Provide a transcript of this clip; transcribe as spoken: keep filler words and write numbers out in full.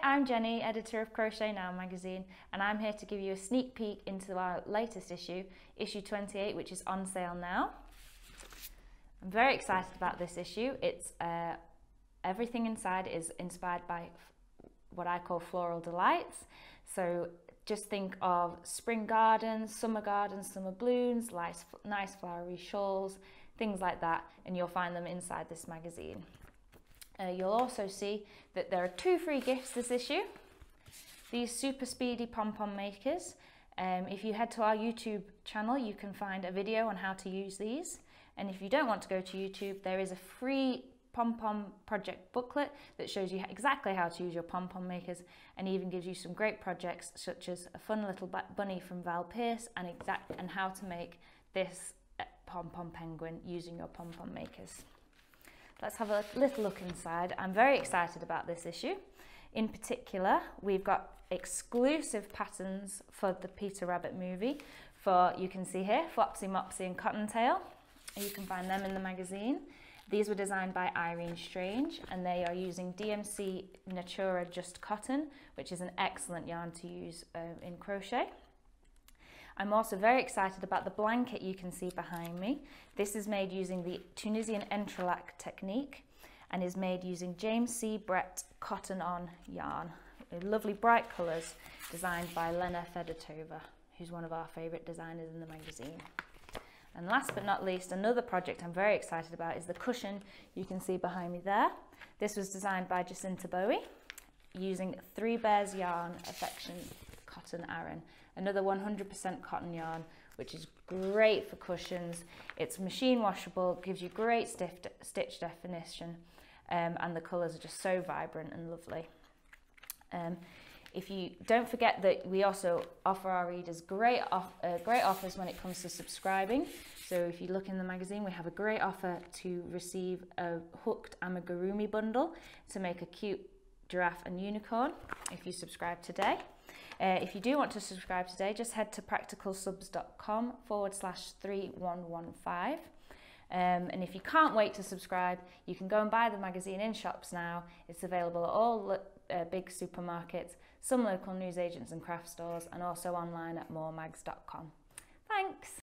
Hi, I'm Jenny, editor of Crochet Now magazine, and I'm here to give you a sneak peek into our latest issue, issue twenty-eight, which is on sale now. I'm very excited about this issue. It's uh, everything inside is inspired by what I call floral delights. So just think of spring gardens, summer gardens, summer blooms, nice, nice flowery shawls, things like that, and you'll find them inside this magazine. Uh, you'll also see that there are two free gifts this issue. These super speedy pom-pom makers. Um, if you head to our YouTube channel, you can find a video on how to use these. And if you don't want to go to YouTube, there is a free pom-pom project booklet that shows you exactly how to use your pom-pom makers and even gives you some great projects such as a fun little bunny from Val Pierce and, exact, and how to make this pom-pom penguin using your pom-pom makers. Let's have a little look inside. I'm very excited about this issue. In particular, we've got exclusive patterns for the Peter Rabbit movie for, you can see here, Flopsy Mopsy and Cottontail. You can find them in the magazine. These were designed by Irene Strange, and they are using D M C Natura Just Cotton, which is an excellent yarn to use uh, in crochet. I'm also very excited about the blanket you can see behind me. This is made using the Tunisian Entrelac technique and is made using James C. Brett Cotton On yarn. Lovely bright colours designed by Lena Fedotova, who's one of our favourite designers in the magazine. And last but not least, another project I'm very excited about is the cushion you can see behind me there. This was designed by Jacinta Bowie using Three Bears Yarn Affection Cotton Aran, another one hundred percent cotton yarn, which is great for cushions. It's machine washable, gives you great stiff de stitch definition, um, and the colours are just so vibrant and lovely. Um, if you don't forget that we also offer our readers great off uh, great offers when it comes to subscribing. So if you look in the magazine, we have a great offer to receive a hooked amigurumi bundle to make a cute giraffe and unicorn if you subscribe today. Uh, if you do want to subscribe today, just head to practicalsubs.com forward slash 3115. Um, and if you can't wait to subscribe, you can go and buy the magazine in shops now. It's available at all uh, big supermarkets, some local newsagents and craft stores, and also online at moremags dot com. Thanks!